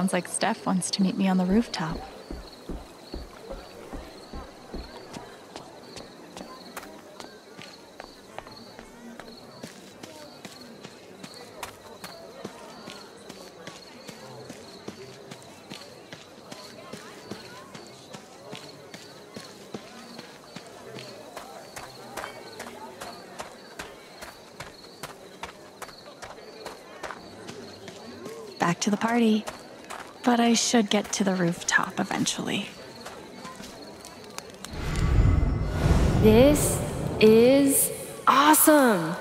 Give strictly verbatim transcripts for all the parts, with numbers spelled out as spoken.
Sounds like Steph wants to meet me on the rooftop. Back to the party. But I should get to the rooftop eventually. This is awesome!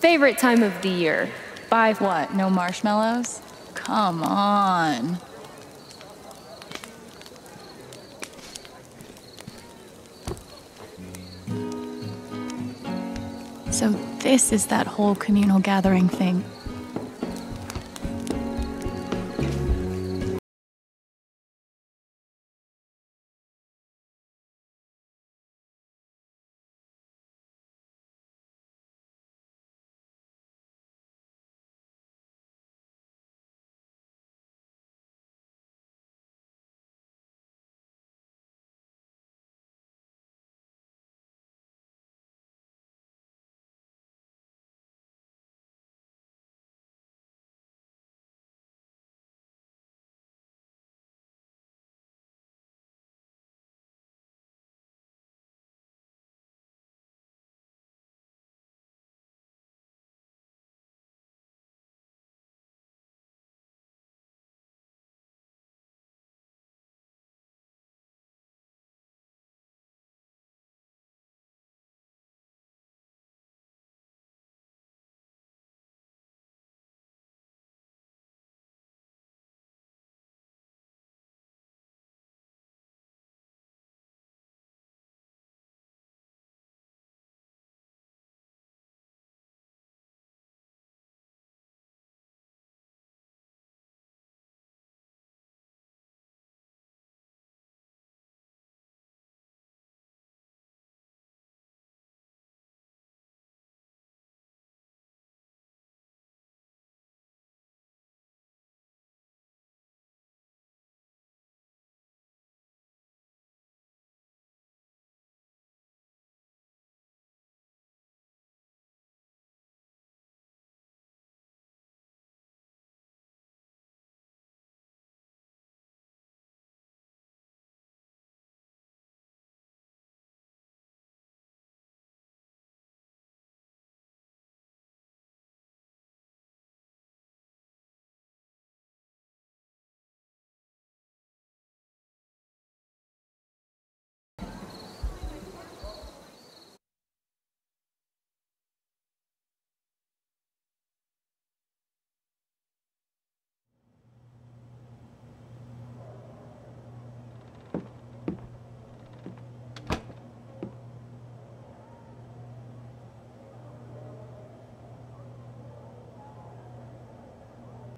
Favorite time of the year. By what? No marshmallows? Come on. So this is that whole communal gathering thing.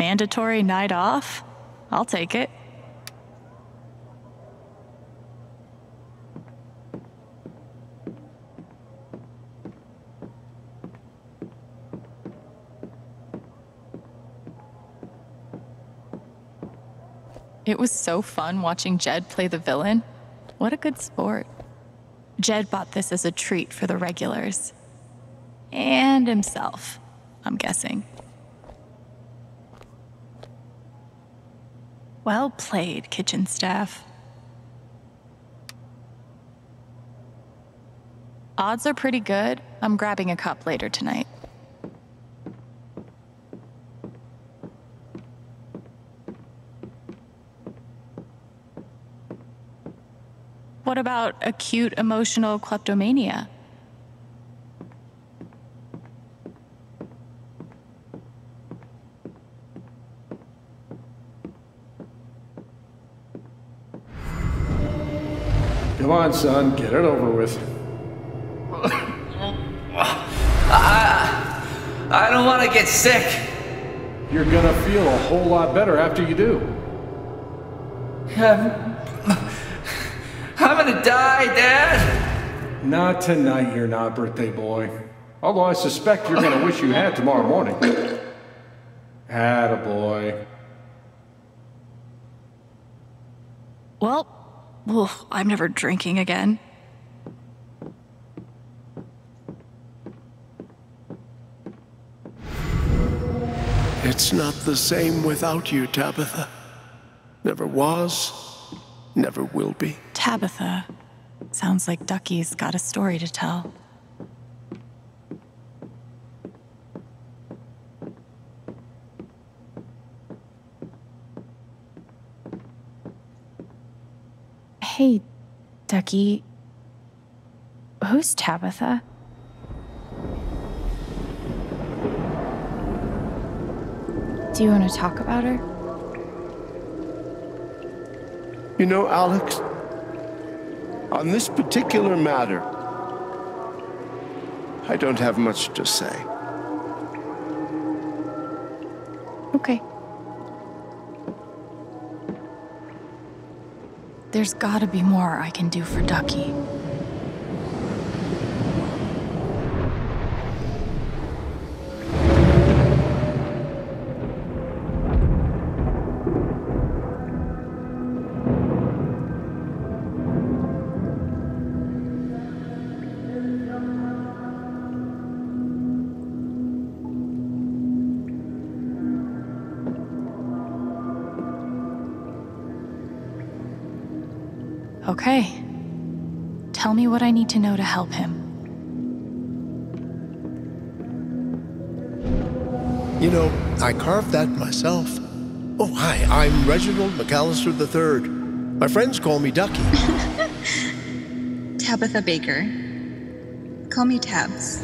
Mandatory night off? I'll take it. It was so fun watching Jed play the villain. What a good sport. Jed bought this as a treat for the regulars. And himself, I'm guessing. Well played, kitchen staff. Odds are pretty good. I'm grabbing a cup later tonight. What about acute emotional kleptomania? Come on, son, get it over with. I, I don't want to get sick. You're gonna feel a whole lot better after you do. I'm, I'm gonna die, Dad. Not tonight, you're not, birthday boy. Although I suspect you're gonna wish you had tomorrow morning. Atta boy. Well, well, I'm never drinking again. It's not the same without you, Tabitha. Never was, never will be. Tabitha. Sounds like Ducky's got a story to tell. Hey, Ducky. Who's Tabitha? Do you want to talk about her? You know, Alex, on this particular matter, I don't have much to say. Okay. There's gotta be more I can do for Ducky. Okay. Tell me what I need to know to help him. You know, I carved that myself. Oh, hi, I'm Reginald McAllister the third. My friends call me Ducky. Tabitha Baker. Call me Tabs.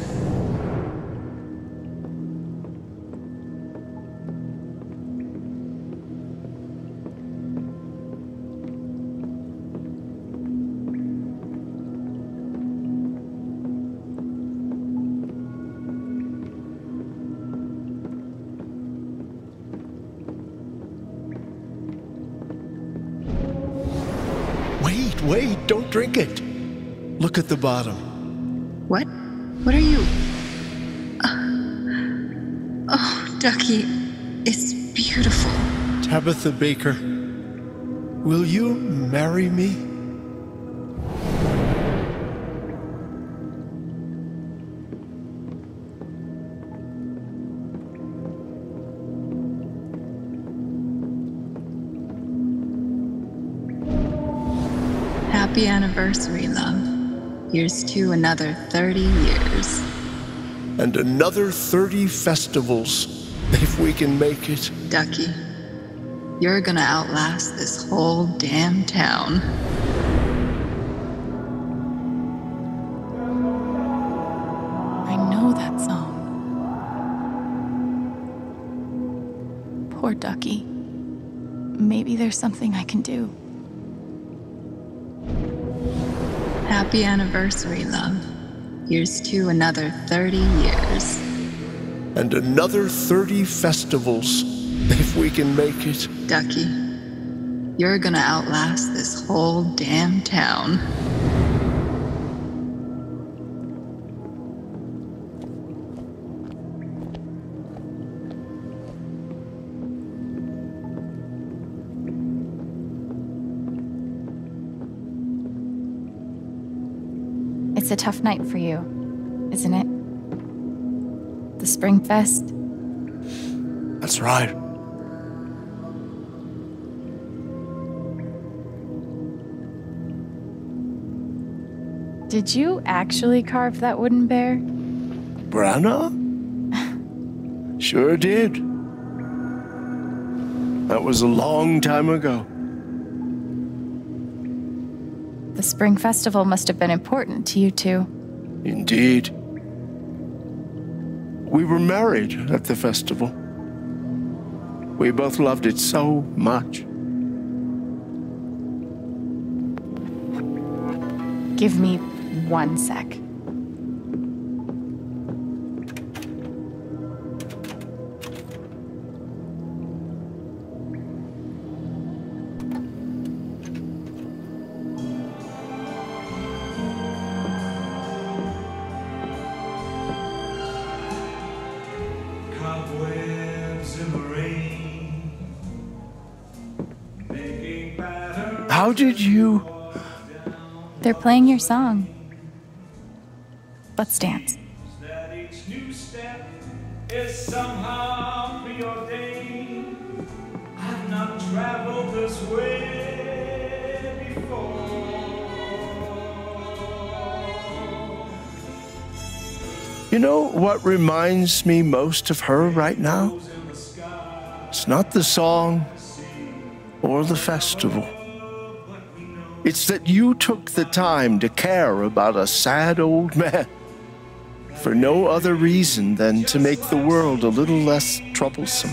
Wait, don't drink it. Look at the bottom. What? What are you? Uh, oh, Ducky, it's beautiful. Tabitha Baker, will you marry me? Happy anniversary, love. Here's to another thirty years. And another thirty festivals, if we can make it. Ducky, you're gonna outlast this whole damn town. I know that song. Poor Ducky. Maybe there's something I can do. Happy anniversary, love. Here's to another thirty years. And another thirty festivals, if we can make it. Ducky, you're gonna outlast this whole damn town. It's a tough night for you, isn't it? The Spring Fest. That's right. Did you actually carve that wooden bear? Branna? Sure did. That was a long time ago. The Spring Festival must have been important to you two. Indeed. We were married at the festival. We both loved it so much. Give me one sec. How did you... They're playing your song. Let's dance. That each new step is somehow preordained. I've not traveled this way before. You know what reminds me most of her right now? It's not the song or the festival. It's that you took the time to care about a sad old man for no other reason than to make the world a little less troublesome.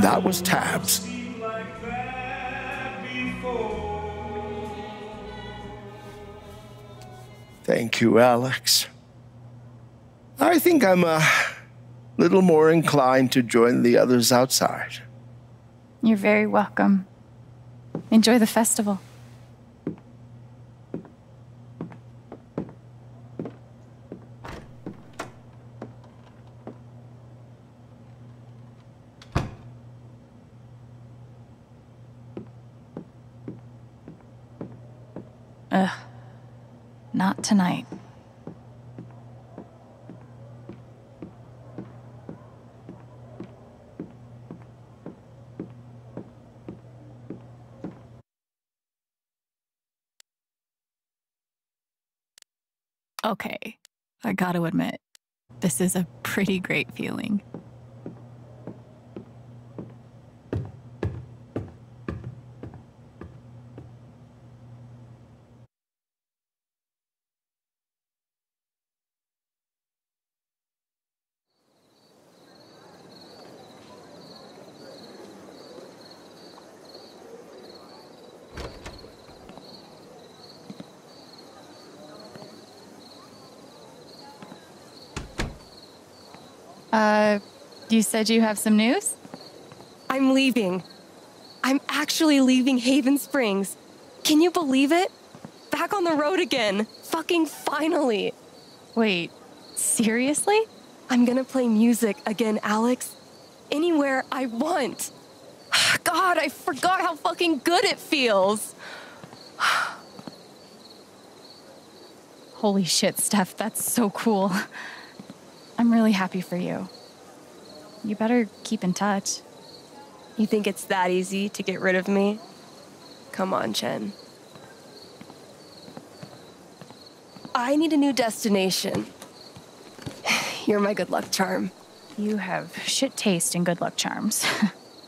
That was Tabs. Thank you, Alex. I think I'm a little more inclined to join the others outside. You're very welcome. Enjoy the festival. Ugh, not tonight. Okay, I gotta admit, this is a pretty great feeling. Uh, you said you have some news? I'm leaving. I'm actually leaving Haven Springs. Can you believe it? Back on the road again. Fucking finally. Wait, seriously? I'm gonna play music again, Alex. Anywhere I want. God, I forgot how fucking good it feels. Holy shit, Steph, that's so cool. I'm really happy for you. You better keep in touch. You think it's that easy to get rid of me? Come on, Chen. I need a new destination. You're my good luck charm. You have shit taste in good luck charms.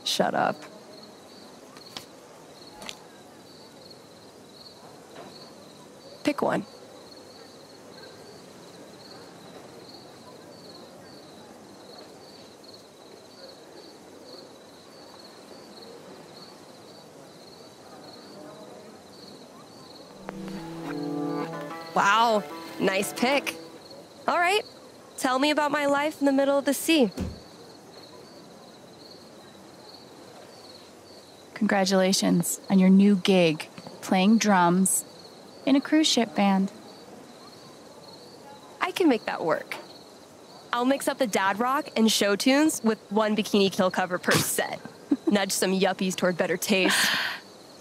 Shut up. Pick one. Wow, nice pick. All right, tell me about my life in the middle of the sea. Congratulations on your new gig, playing drums in a cruise ship band. I can make that work. I'll mix up the dad rock and show tunes with one Bikini Kill cover per set. Nudge some yuppies toward better taste.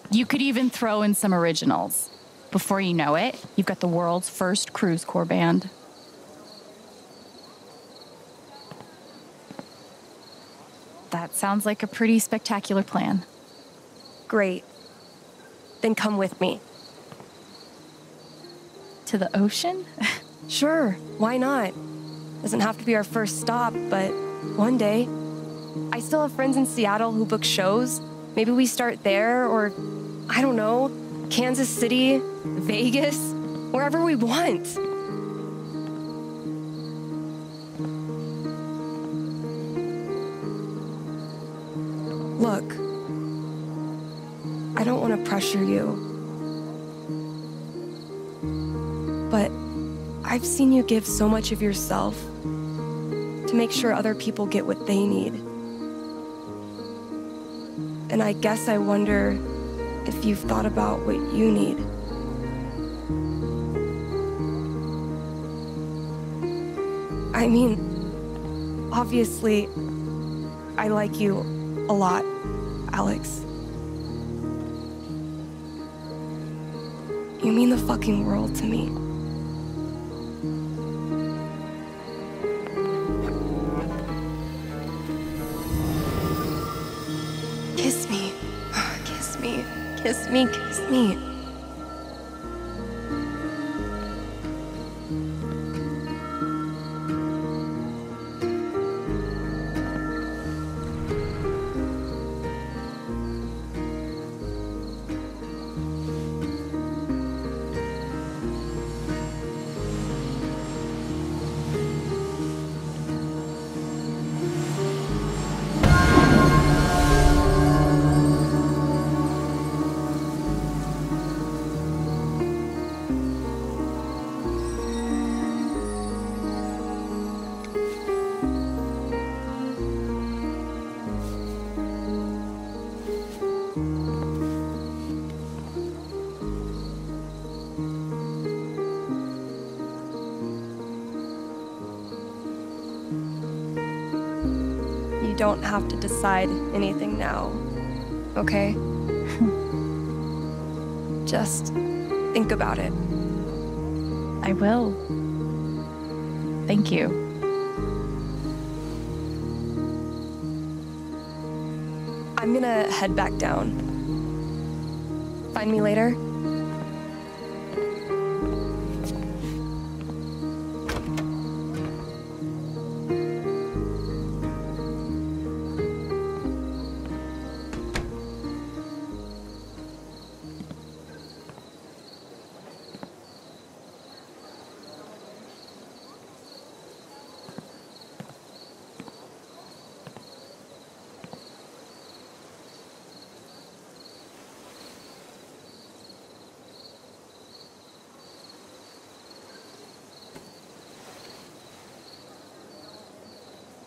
You could even throw in some originals. Before you know it, you've got the world's first cruise corps band. That sounds like a pretty spectacular plan. Great. Then come with me. To the ocean? Sure, why not? Doesn't have to be our first stop, but one day. I still have friends in Seattle who book shows. Maybe we start there, or I don't know. Kansas City, Vegas, wherever we want. Look, I don't want to pressure you. But I've seen you give so much of yourself to make sure other people get what they need. And I guess I wonder if you've thought about what you need. I mean, obviously, I like you a lot, Alex. You mean the fucking world to me. Kiss me. Kiss me. Kiss me. Kiss me. You don't have to decide anything now, okay? Just think about it. I will. Thank you. I'm gonna head back down. Find me later.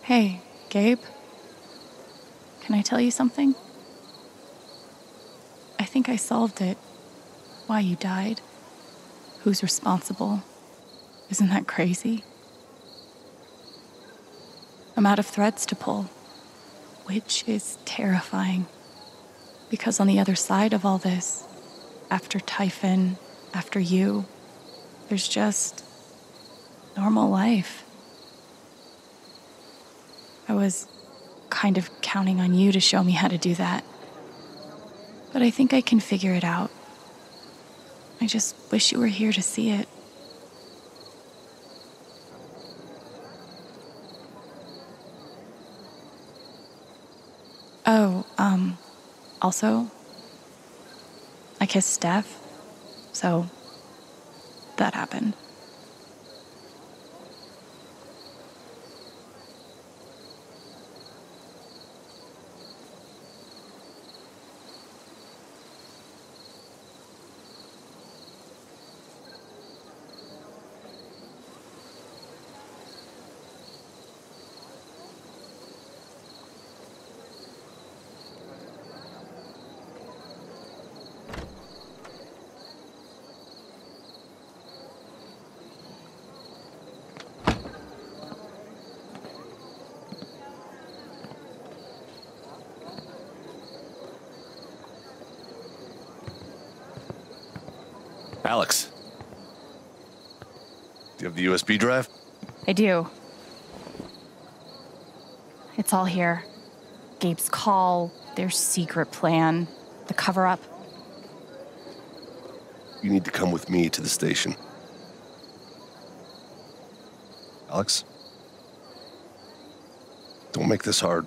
Hey, Gabe, can I tell you something? I think I solved it. Why you died? Who's responsible? Isn't that crazy? I'm out of threads to pull, which is terrifying. Because on the other side of all this, after Typhon, after you, there's just normal life. I was kind of counting on you to show me how to do that. But I think I can figure it out. I just wish you were here to see it. Oh, um, also, I kissed Steph, so that happened. Alex, do you have the U S B drive? I do. It's all here. Gabe's call, their secret plan, the cover-up. You need to come with me to the station. Alex, don't make this hard.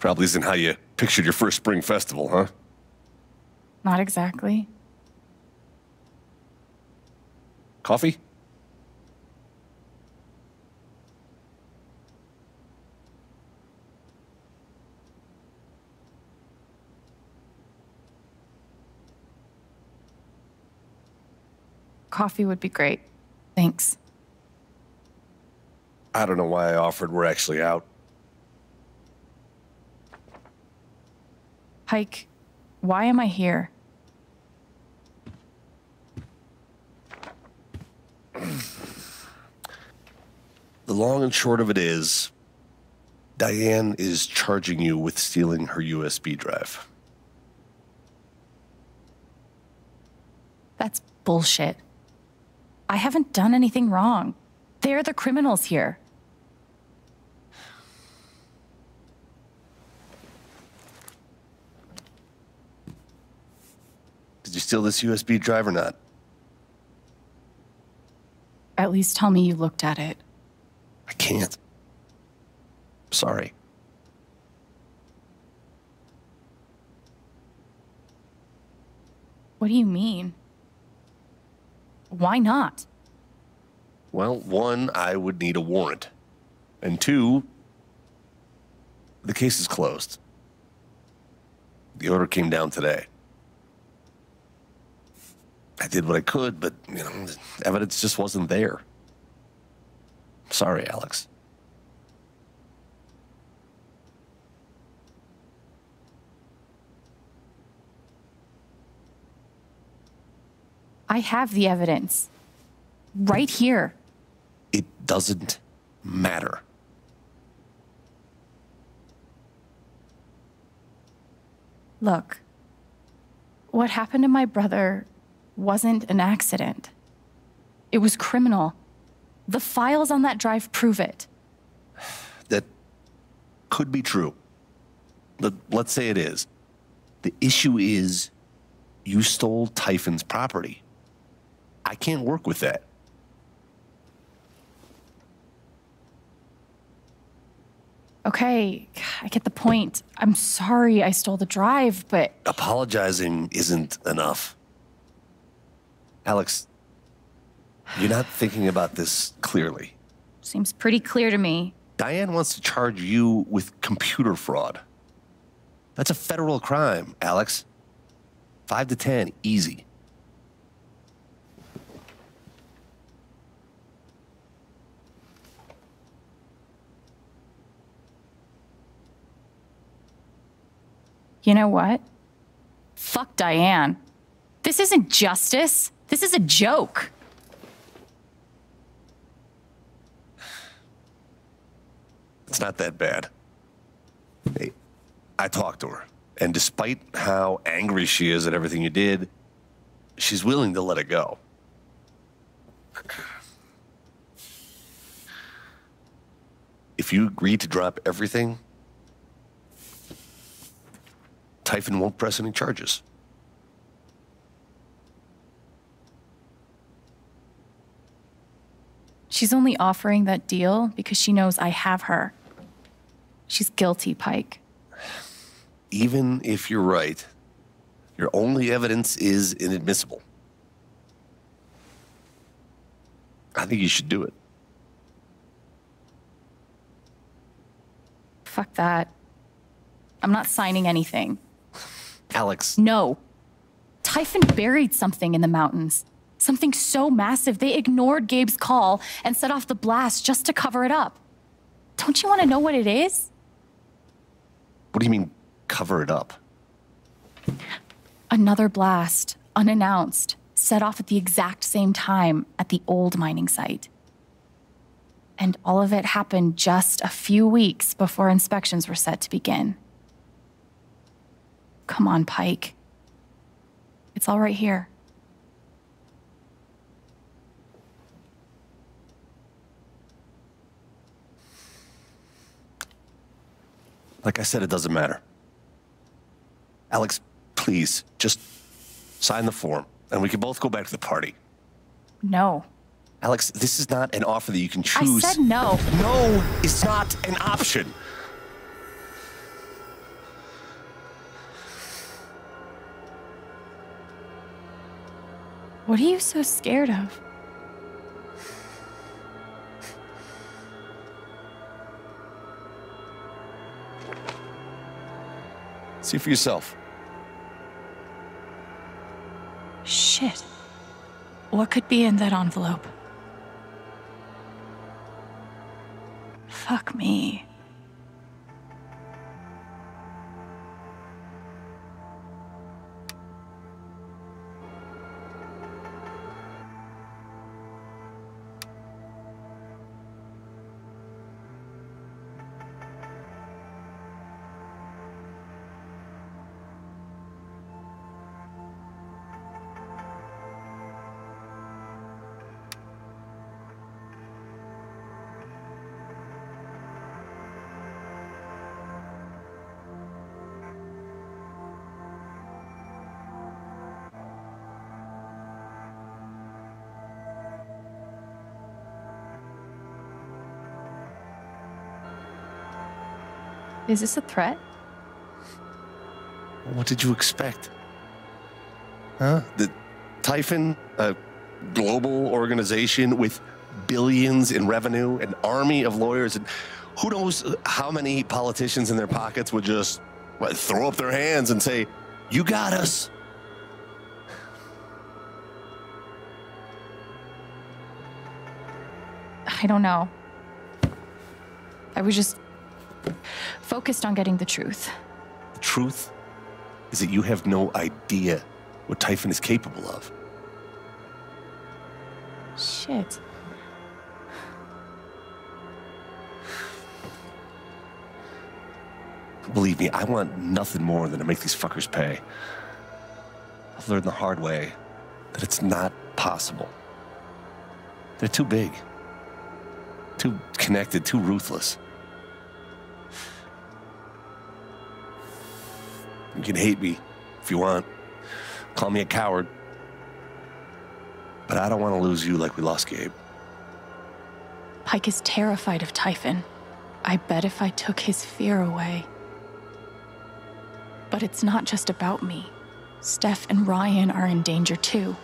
Probably isn't how you pictured your first Spring Festival, huh? Not exactly. Coffee? coffee would be great. Thanks. I don't know why I offered. We're actually out. Pike, why am I here? The long and short of it is, Diane is charging you with stealing her U S B drive. That's bullshit. I haven't done anything wrong. They're the criminals here. Did you steal this U S B drive or not? At least tell me you looked at it. I can't. Sorry. What do you mean? Why not? Well, one, I would need a warrant. And two, the case is closed. The order came down today. I did what I could, but, you know, evidence just wasn't there. Sorry, Alex. I have the evidence. Right here. It doesn't matter. Look, what happened to my brother wasn't an accident. It was criminal. The files on that drive prove it. That could be true. Let's say it is. The issue is you stole Typhon's property. I can't work with that. Okay, I get the point. I'm sorry I stole the drive, but... Apologizing isn't enough. Alex, you're not thinking about this clearly. Seems pretty clear to me. Diane wants to charge you with computer fraud. That's a federal crime, Alex. Five to ten, easy. You know what? Fuck Diane. This isn't justice. This is a joke. It's not that bad. Hey, I talked to her, and despite how angry she is at everything you did, she's willing to let it go. If you agree to drop everything, Typhon won't press any charges. She's only offering that deal because she knows I have her. She's guilty, Pike. Even if you're right, your only evidence is inadmissible. I think you should do it. Fuck that. I'm not signing anything. Alex. No. Typhon buried something in the mountains. Something so massive, they ignored Gabe's call and set off the blast just to cover it up. Don't you want to know what it is? What do you mean, cover it up? Another blast, unannounced, set off at the exact same time at the old mining site. And all of it happened just a few weeks before inspections were set to begin. Come on, Pike. It's all right here. Like I said, it doesn't matter. Alex, please, just sign the form, and we can both go back to the party. No. Alex, this is not an offer that you can choose. I said no. No is not an option. What are you so scared of? See for yourself. Shit. What could be in that envelope? Fuck me. Is this a threat? What did you expect? Huh? The Typhon, a global organization with billions in revenue, an army of lawyers, and who knows how many politicians in their pockets would just what, throw up their hands and say, "You got us." I don't know. I was just focused on getting the truth. The truth is that you have no idea what Typhon is capable of. Shit. Believe me, I want nothing more than to make these fuckers pay. I've learned the hard way that it's not possible. They're too big, too connected, too ruthless. You can hate me if you want. Call me a coward. But I don't want to lose you like we lost Gabe. Pike is terrified of Typhon. I bet if I took his fear away. But it's not just about me. Steph and Ryan are in danger too.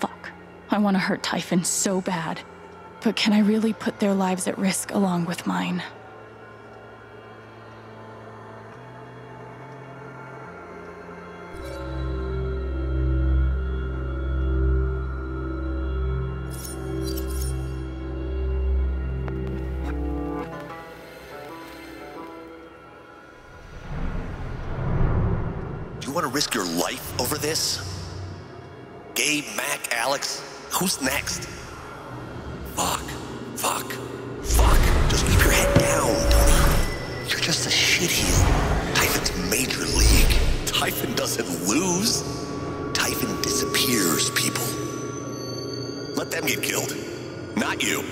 Fuck. I want to hurt Typhon so bad. But can I really put their lives at risk along with mine? Risk your life over this? Gabe, Mac, Alex, who's next? Fuck, fuck, fuck. Just keep your head down, Tony. You're just a shitheel. Typhon's major league. Typhon doesn't lose. Typhon disappears, people. Let them get killed, not you.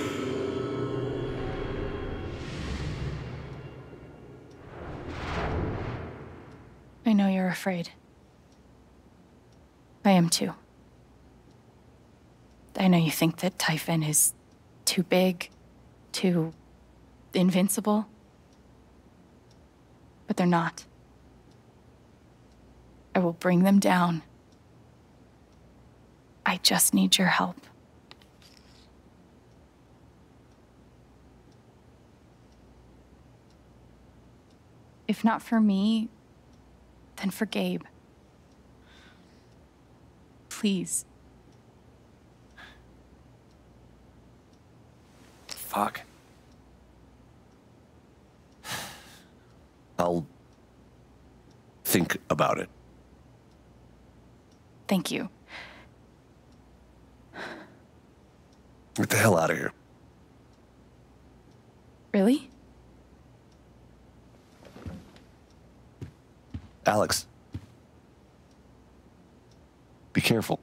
I know you're afraid. I am too. I know you think that Typhon is too big, too invincible, but they're not. I will bring them down. I just need your help. If not for me, then for Gabe. Please. Fuck. I'll think about it. Thank you. Get the hell out of here. Really? Alex. Be careful.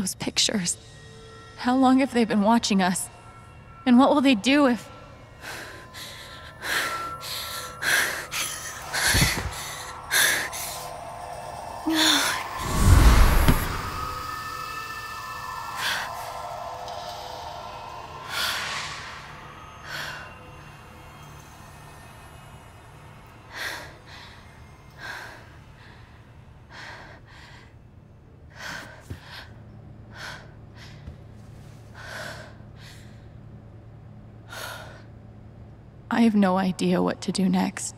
those pictures? How long have they been watching us? And what will they do if... I have no idea what to do next.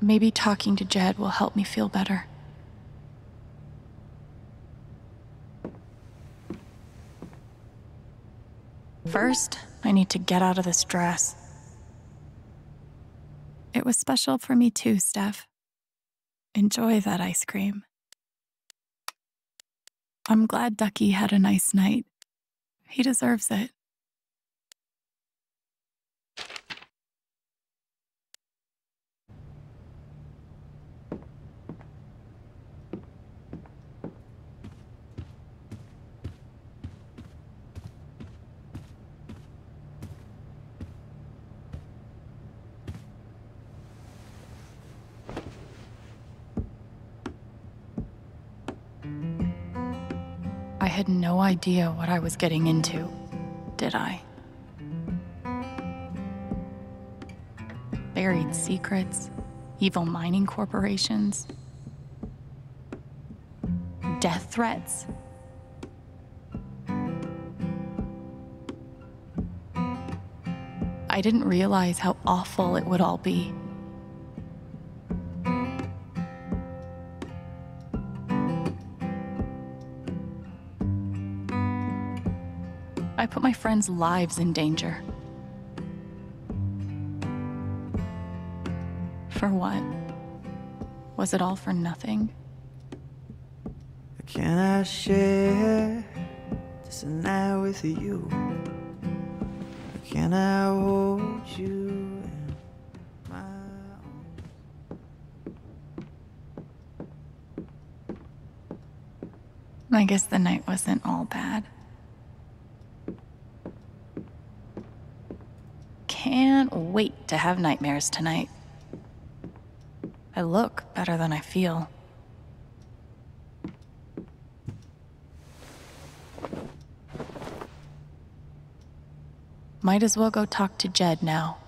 Maybe talking to Jed will help me feel better. First, I need to get out of this dress. It was special for me too, Steph. Enjoy that ice cream. I'm glad Ducky had a nice night. He deserves it. I had no idea what I was getting into, did I? Buried secrets, evil mining corporations, death threats. I didn't realize how awful it would all be. I put my friends' lives in danger. For what? Was it all for nothing? Can I share just a night with you? Can I hold you in my arms? I guess the night wasn't all bad. Can't wait to have nightmares tonight. I look better than I feel. Might as well go talk to Jed now.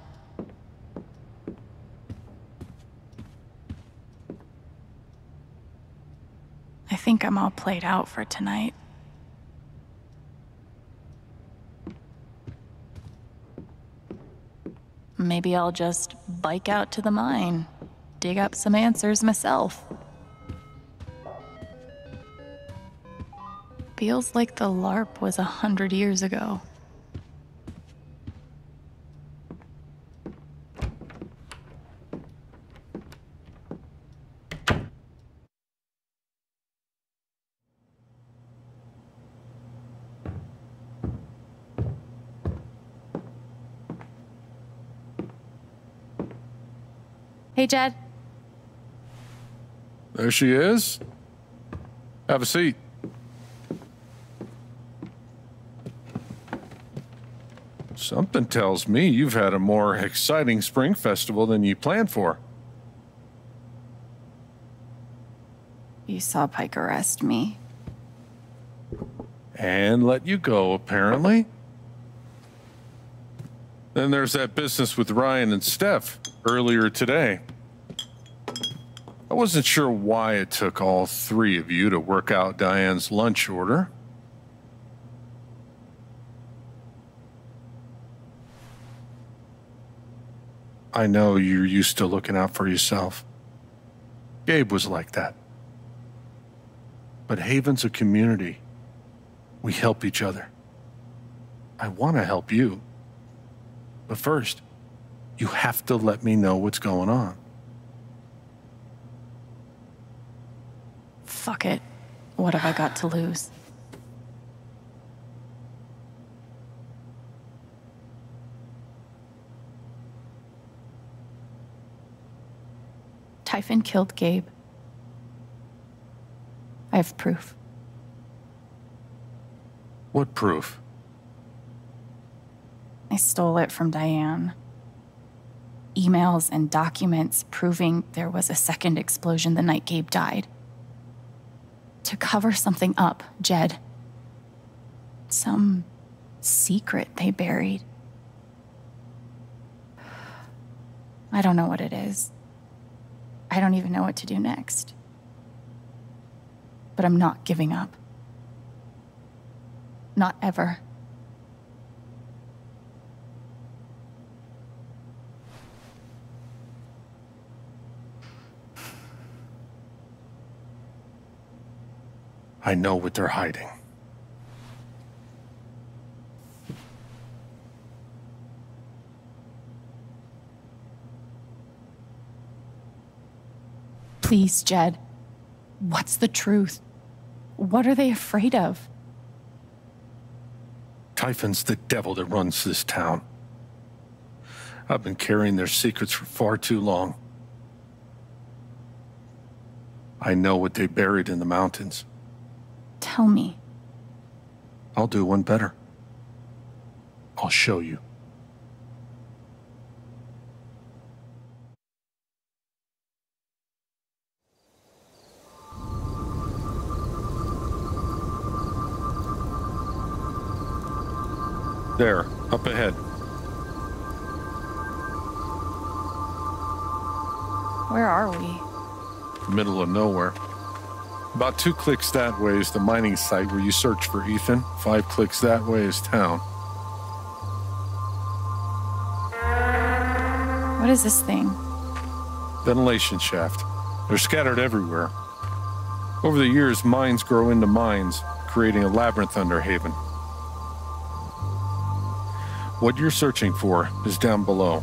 I think I'm all played out for tonight. Maybe I'll just bike out to the mine, dig up some answers myself. Feels like the LARP was a hundred years ago. Hey, Jed. There she is. Have a seat. Something tells me you've had a more exciting spring festival than you planned for. You saw Pike arrest me. And let you go, apparently. Then there's that business with Ryan and Steph earlier today. I wasn't sure why it took all three of you to work out Diane's lunch order. I know you're used to looking out for yourself. Gabe was like that. But Haven's a community. We help each other. I want to help you. But first, you have to let me know what's going on. Fuck it. What have I got to lose? Typhon killed Gabe. I have proof. What proof? I stole it from Diane. Emails and documents proving there was a second explosion the night Gabe died. To cover something up, Jed. Some secret they buried. I don't know what it is. I don't even know what to do next. But I'm not giving up. Not ever. I know what they're hiding. Please, Jed. What's the truth? What are they afraid of? Typhon's the devil that runs this town. I've been carrying their secrets for far too long. I know what they buried in the mountains. Tell me. I'll do one better. I'll show you. There, up ahead. Where are we? Middle of nowhere. About two clicks that way is the mining site where you search for Ethan. Five clicks that way is town. What is this thing? Ventilation shaft. They're scattered everywhere. Over the years, mines grow into mines, creating a labyrinth under Haven. What you're searching for is down below.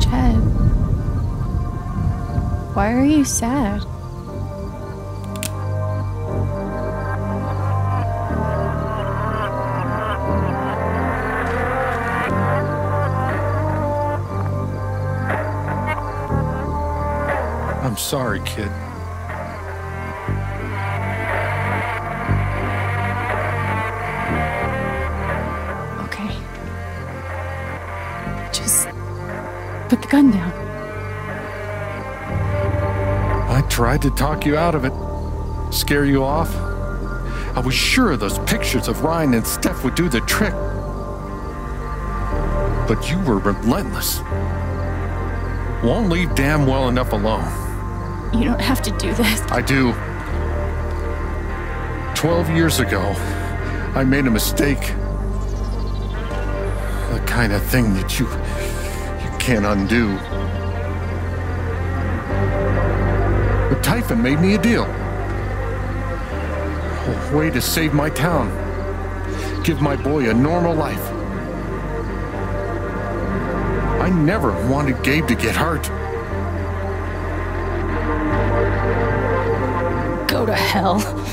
Jed, why are you sad? I'm sorry, kid. Okay. Just put the gun down. I tried to talk you out of it, scare you off. I was sure those pictures of Ryan and Steph would do the trick. But you were relentless. Won't leave damn well enough alone. You don't have to do this. I do. Twelve years ago, I made a mistake. The kind of thing that you, you can't undo. But Typhon made me a deal. A way to save my town. Give my boy a normal life. I never wanted Gabe to get hurt. Go to hell.